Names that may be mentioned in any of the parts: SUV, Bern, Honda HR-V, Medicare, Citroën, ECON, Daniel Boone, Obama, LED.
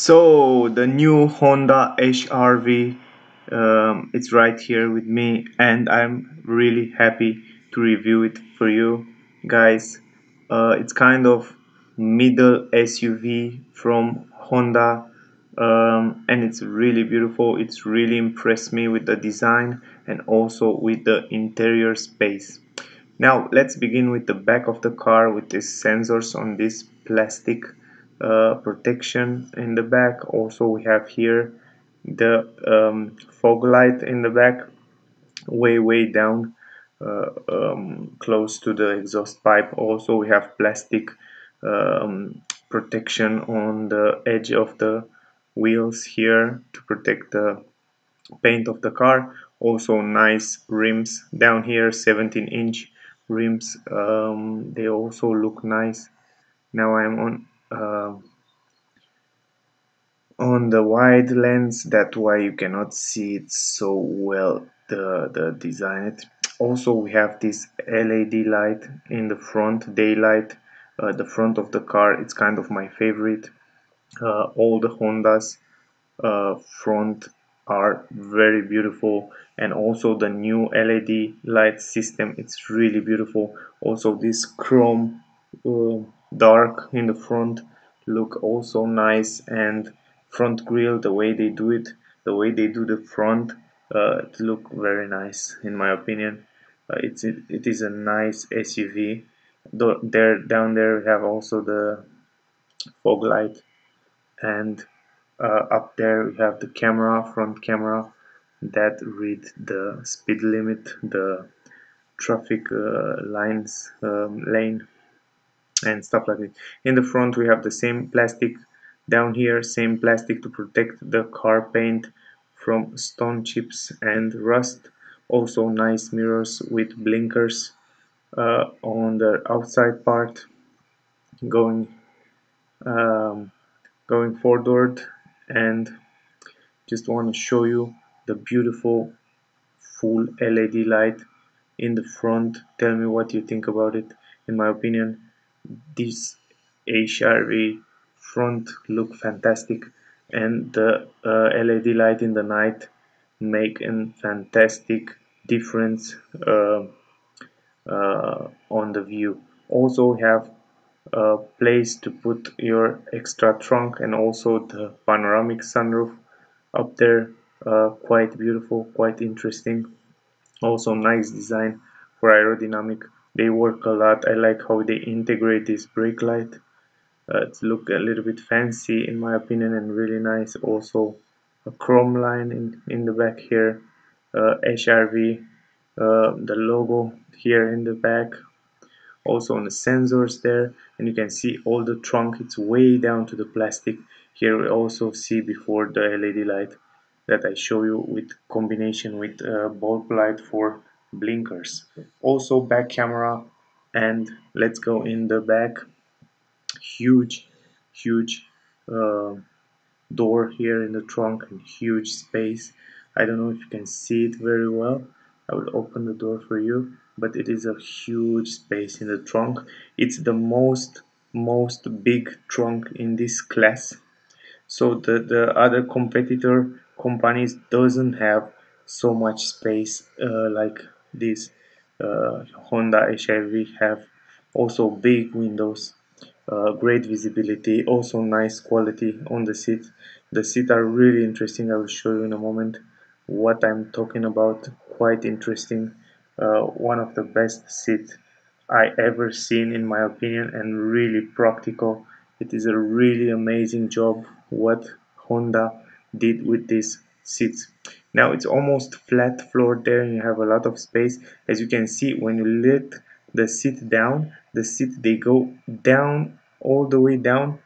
So the new Honda HR-V, it's right here with me, and I'm really happy to review it for you guys. It's kind of middle SUV from Honda, and it's really beautiful. It's really impressed me with the design and also with the interior space. Now let's begin with the back of the car, with these sensors on this plastic protection in the back. Also we have here the fog light in the back, way down, close to the exhaust pipe. Also we have plastic protection on the edge of the wheels here to protect the paint of the car. Also nice rims down here, 17-inch rims. They also look nice. Now I'm on the wide lens, that's why you cannot see it so well, the design it. Also we have this LED light in the front, daylight. The front of the car, it's kind of my favorite. All the Hondas front are very beautiful, and also the new LED light system, it's really beautiful. Also this chrome dark in the front look also nice, and front grille, the way they do it, the way they do the front, it look very nice in my opinion. It is a nice SUV. Down there we have also the fog light, and up there we have the camera, front camera, that read the speed limit, the traffic lines, lane, and stuff like that. In the front we have the same plastic down here, same plastic to protect the car paint from stone chips and rust. Also nice mirrors with blinkers on the outside part, going forward. And just want to show you the beautiful full LED light in the front. Tell me what you think about it. In my opinion, this HR-V front look fantastic, and the LED light in the night make a fantastic difference on the view. Also have a place to put your extra trunk, and also the panoramic sunroof up there, quite beautiful, quite interesting. Also nice design for aerodynamic. They work a lot. I like how they integrate this brake light. It look a little bit fancy in my opinion, and really nice. Also a chrome line in the back here, HR-V, the logo here in the back. Also on the sensors there, and you can see all the trunk, it's way down to the plastic. Here we also see before the LED light that I show you, with combination with bulb light for blinkers. Also back camera, and let's go in the back. Huge door here in the trunk, and huge space. I don't know if you can see it very well. I will open the door for you, but it is a huge space in the trunk. It's the most big trunk in this class. So the other competitor companies doesn't have so much space like this Honda HR-V have. Also big windows, great visibility, also nice quality on the seat. The seats are really interesting. I will show you in a moment what I'm talking about. Quite interesting. One of the best seats I ever seen in my opinion, and really practical. It is a really amazing job what Honda did with these seats. Now it's almost flat floor there, and you have a lot of space. As you can see, when you let the seat down, the seat, they go down, all the way down.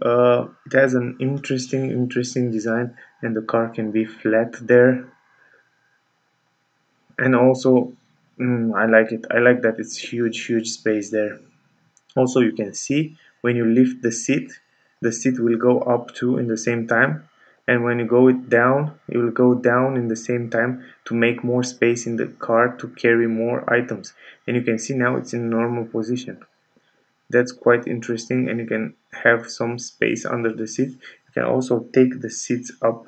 It has an interesting design, and the car can be flat there. And also I like it. I like that it's huge space there. Also you can see when you lift the seat will go up too in the same time, and when you go it down, it will go down in the same time to make more space in the car to carry more items. And you can see now it's in normal position. That's quite interesting, and you can have some space under the seat. You can also take the seats up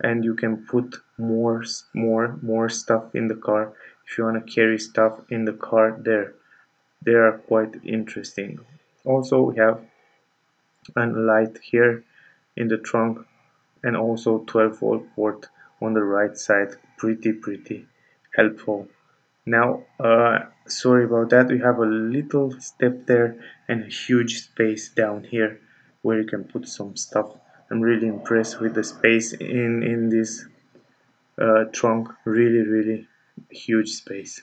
and you can put more stuff in the car if you want to carry stuff in the car. They are quite interesting. Also, we have a light here in the trunk, and also 12-volt port on the right side. Pretty helpful. Now, sorry about that, we have a little step there and a huge space down here where you can put some stuff. I'm really impressed with the space in this trunk. Really huge space.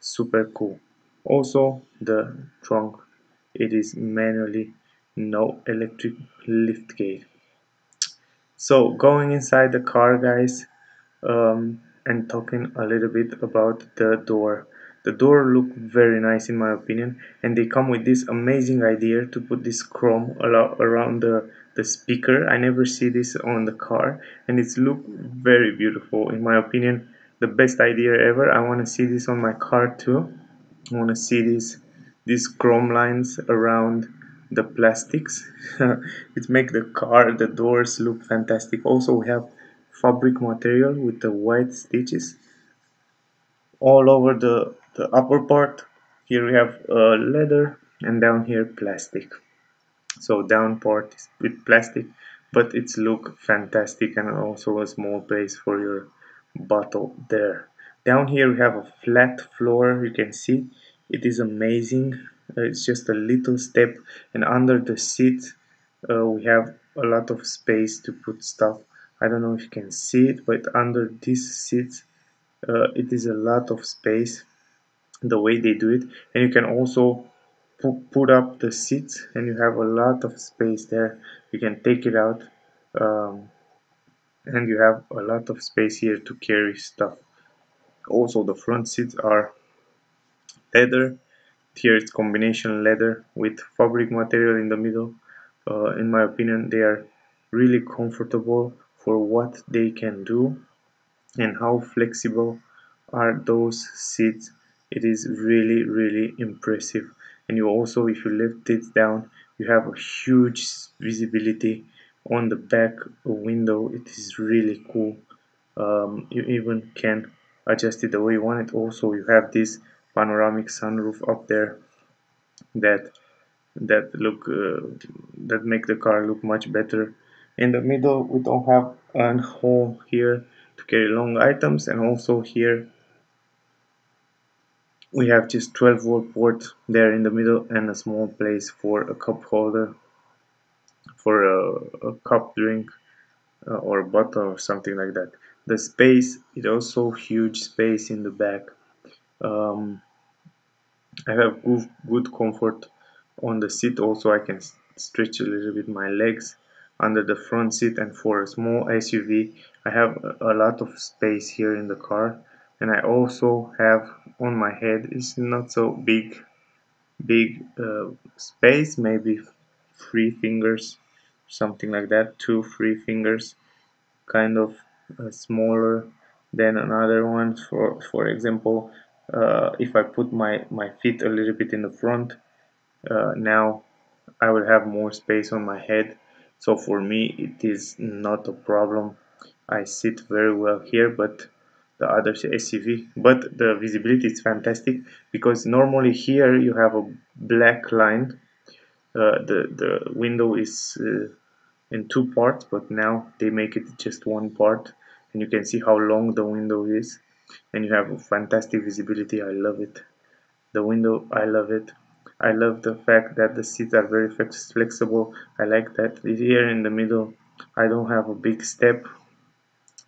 Super cool. Also, the trunk, it is manually, no electric lift gate. So going inside the car, guys, and talking a little bit about the door. The door look very nice in my opinion, and they come with this amazing idea to put this chrome around the speaker. I never see this on the car, and it's look very beautiful in my opinion. The best idea ever. I want to see this on my car too. I want to see these chrome lines around the plastics. It makes the doors look fantastic. Also, we have fabric material with the white stitches all over the upper part. Here we have leather, and down here plastic. So down part is with plastic, but it's look fantastic, and also a small place for your bottle there. Down here we have a flat floor. You can see it is amazing. It's just a little step, and under the seat we have a lot of space to put stuff. I don't know if you can see it, but under this seat it is a lot of space the way they do it, and you can also put up the seats, and you have a lot of space there. You can take it out, and you have a lot of space here to carry stuff. Also, the front seats are leather. Here it's combination leather with fabric material in the middle. In my opinion, they are really comfortable for what they can do and how flexible are those seats. It is really impressive. And you also, if you lift it down, you have a huge visibility on the back window. It is really cool. You even can adjust it the way you want it. Also, you have this panoramic sunroof up there that make the car look much better. In the middle, we don't have a hole here to carry long items, and also here we have just 12-volt port there in the middle, and a small place for a cup holder for a cup drink or a bottle or something like that. The space is also huge space in the back. I have good comfort on the seat. Also, I can stretch a little bit my legs under the front seat, and for a small SUV I have a lot of space here in the car. And I also have on my head, it's not so big space, maybe 3 fingers, something like that, 2-3 fingers, kind of smaller than another one. For example, if I put my feet a little bit in the front, now I will have more space on my head. So for me it is not a problem. I sit very well here, but the other SUV, but the visibility is fantastic, because normally here you have a black line. The window is in 2 parts, but now they make it just 1 part, and you can see how long the window is, and you have a fantastic visibility. I love it. The window, I love it. I love the fact that the seats are very flexible. I like that here in the middle I don't have a big step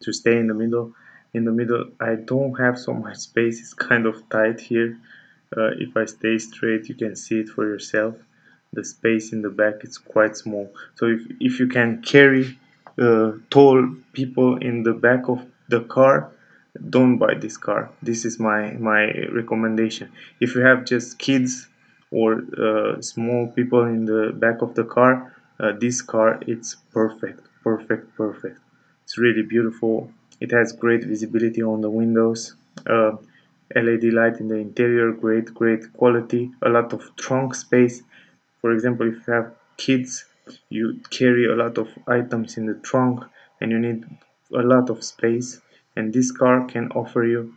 to stay in the middle. I don't have so much space. It's kind of tight here. If I stay straight, you can see it for yourself. The space in the back is quite small. So if you can carry tall people in the back of the car, don't buy this car. This is my recommendation. If you have just kids or small people in the back of the car, this car, it's perfect. It's really beautiful. It has great visibility on the windows, LED light in the interior, great quality, a lot of trunk space. For example, if you have kids, you carry a lot of items in the trunk and you need a lot of space, and this car can offer you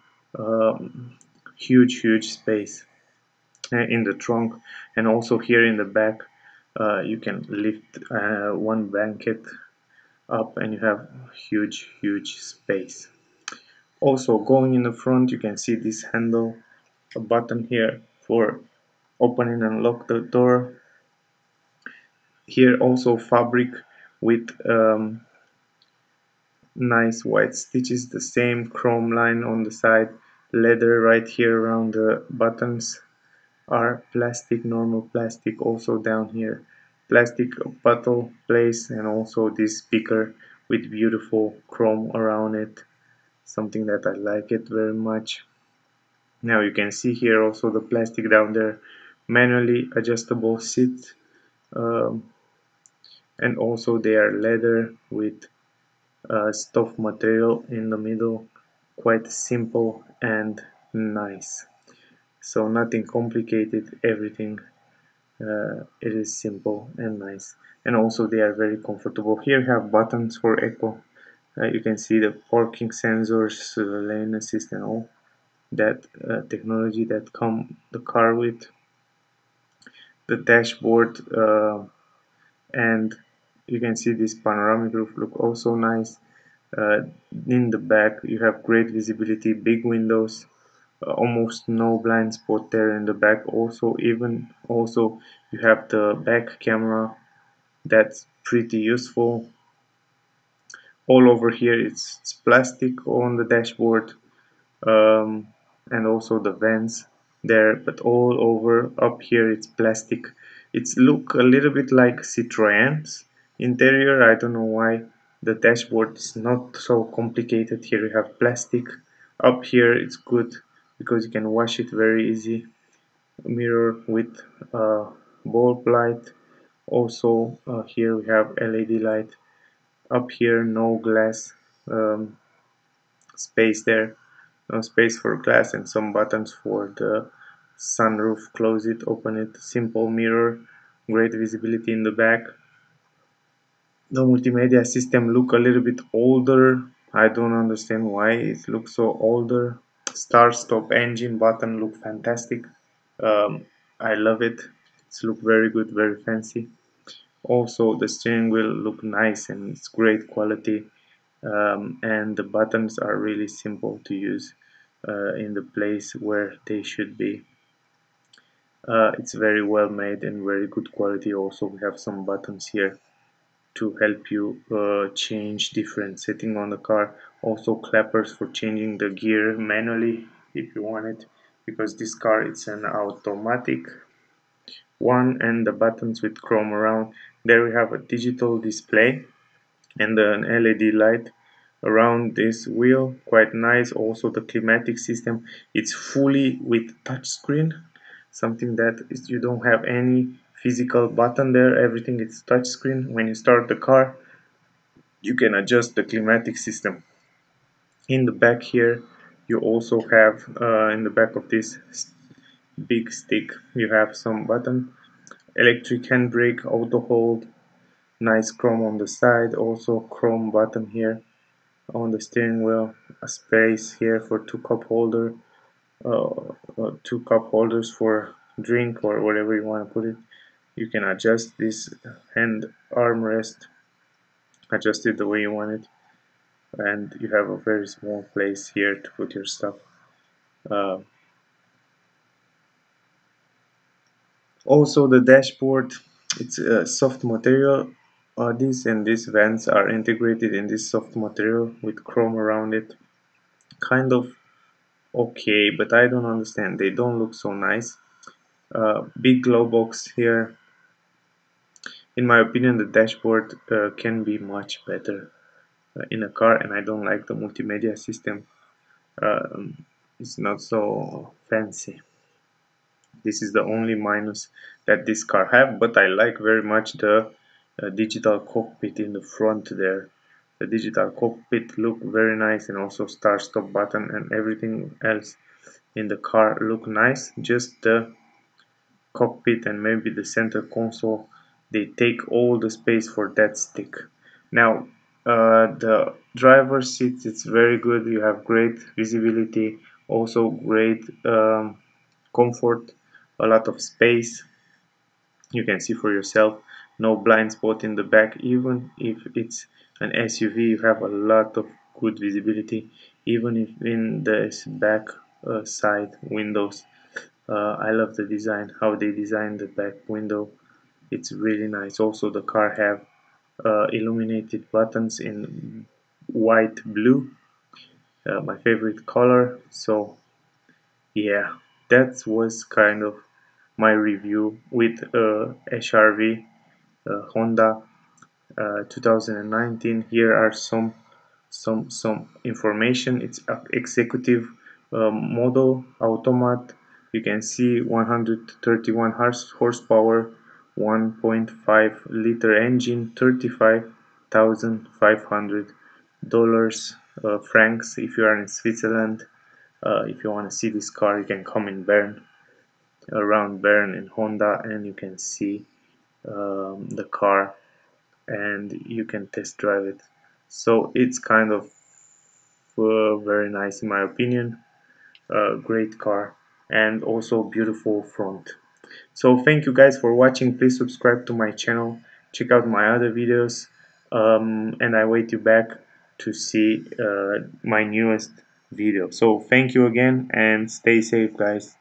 huge space in the trunk. And also here in the back you can lift one blanket up and you have huge space. Also going in the front, you can see this handle, a button here for opening and lock the door. Here also fabric with nice white stitches, the same chrome line on the side, leather right here around the buttons are plastic, normal plastic, also down here plastic bottle place, and also this speaker with beautiful chrome around it, something that I like it very much. Now you can see here also the plastic down there, manually adjustable seat, and also they are leather with stuff material in the middle, quite simple and nice. So nothing complicated, everything it is simple and nice, and also they are very comfortable. Here have buttons for eco, you can see the parking sensors, lane assist and all that technology that come the car with. The dashboard and you can see this panoramic roof look also nice. In the back you have great visibility, big windows, almost no blind spot there in the back. Also also you have the back camera, that's pretty useful. All over here it's plastic on the dashboard, and also the vents there, but all over up here it's plastic. It's look a little bit like Citroën's interior, I don't know why. The dashboard is not so complicated. Here you have plastic up here, it's good because you can wash it very easy. Mirror with bulb light. Also here we have LED light. Up here no glass space there. No space for glass, and some buttons for the sunroof, close it, open it. Simple mirror, great visibility in the back. The multimedia system look a little bit older. I don't understand why it looks so older. Start stop engine button look fantastic. I love it. It's look very good, very fancy. Also the steering wheel look nice and it's great quality, and the buttons are really simple to use in the place where they should be. It's very well made and very good quality. Also we have some buttons here to help you change different settings on the car. Also clappers for changing the gear manually if you want it, because this car it's an automatic one, and the buttons with chrome around. There we have a digital display and an LED light around this wheel, quite nice. Also the climatic system, it's fully with touchscreen, something that is, you don't have any physical button there, everything is touchscreen. When you start the car you can adjust the climatic system. In the back here you also have in the back of this big stick you have some button, electric handbrake, auto hold, nice chrome on the side, also chrome button here on the steering wheel, a space here for two cup holder, two cup holders for drink or whatever you want to put it. You can adjust this hand armrest, adjust it the way you want it, and you have a very small place here to put your stuff. Also the dashboard, it's a soft material. This and these vents are integrated in this soft material with chrome around it. Kind of okay, but I don't understand, they don't look so nice. Big glow box here. In my opinion the dashboard can be much better in a car, and I don't like the multimedia system. It's not so fancy. This is the only minus that this car have, but I like very much the digital cockpit in the front there. The digital cockpit look very nice, and also start stop button and everything else in the car look nice. Just the cockpit and maybe the center console they take all the space for that stick. Now the driver's seat, it's very good. You have great visibility, also great comfort, a lot of space. You can see for yourself, no blind spot in the back. Even if it's an SUV, you have a lot of good visibility, even if in the back side windows. I love the design, how they designed the back window. It's really nice. Also the car have illuminated buttons in white blue, my favorite color. So yeah, that was kind of my review with HR-V Honda 2019. Here are some information. It's an executive model, automat. You can see 131 horsepower, 1.5 liter engine, $35,500 francs if you are in Switzerland. If you want to see this car, you can come in Bern, around Bern in Honda, and you can see the car and you can test drive it. So it's kind of very nice in my opinion, great car, and also beautiful front. So thank you guys for watching. Please subscribe to my channel, check out my other videos, and I wait you back to see my newest video. So thank you again and stay safe guys.